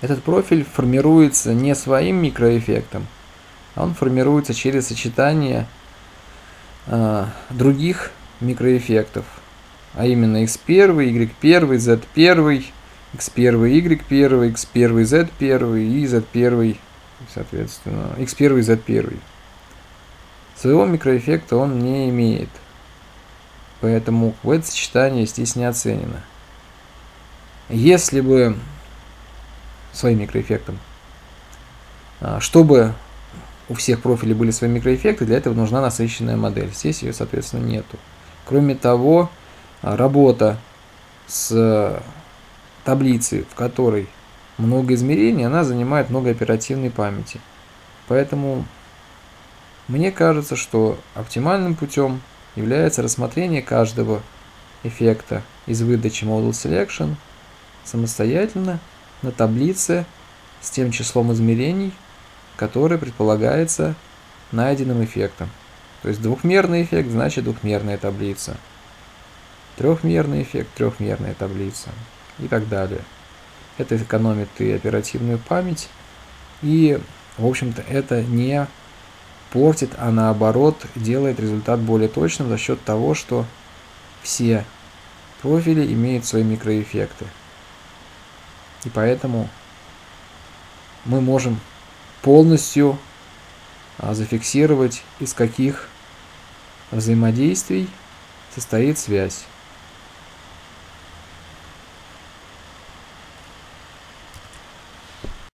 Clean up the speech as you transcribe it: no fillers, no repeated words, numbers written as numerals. Этот профиль формируется не своим микроэффектом, а он формируется через сочетание других микроэффектов, а именно x1, y1, z1, x1, y1, x1, z1 и z1, соответственно, x1, z1. Своего микроэффекта он не имеет, поэтому это сочетание здесь не оценено. Если бы своим микроэффектом, чтобы у всех профилей были свои микроэффекты, для этого нужна насыщенная модель. Здесь ее, соответственно, нету. Кроме того, работа с таблицей, в которой много измерений, она занимает много оперативной памяти. Поэтому мне кажется, что оптимальным путем является рассмотрение каждого эффекта из выдачи Model Selection самостоятельно на таблице с тем числом измерений, которое предполагается найденным эффектом. То есть двухмерный эффект, значит двухмерная таблица. Трехмерный эффект, трехмерная таблица. И так далее. Это экономит и оперативную память. И, в общем-то, это не портит, а наоборот делает результат более точным за счет того, что все профили имеют свои микроэффекты. И поэтому мы можем полностью зафиксировать, из каких взаимодействий состоит связь.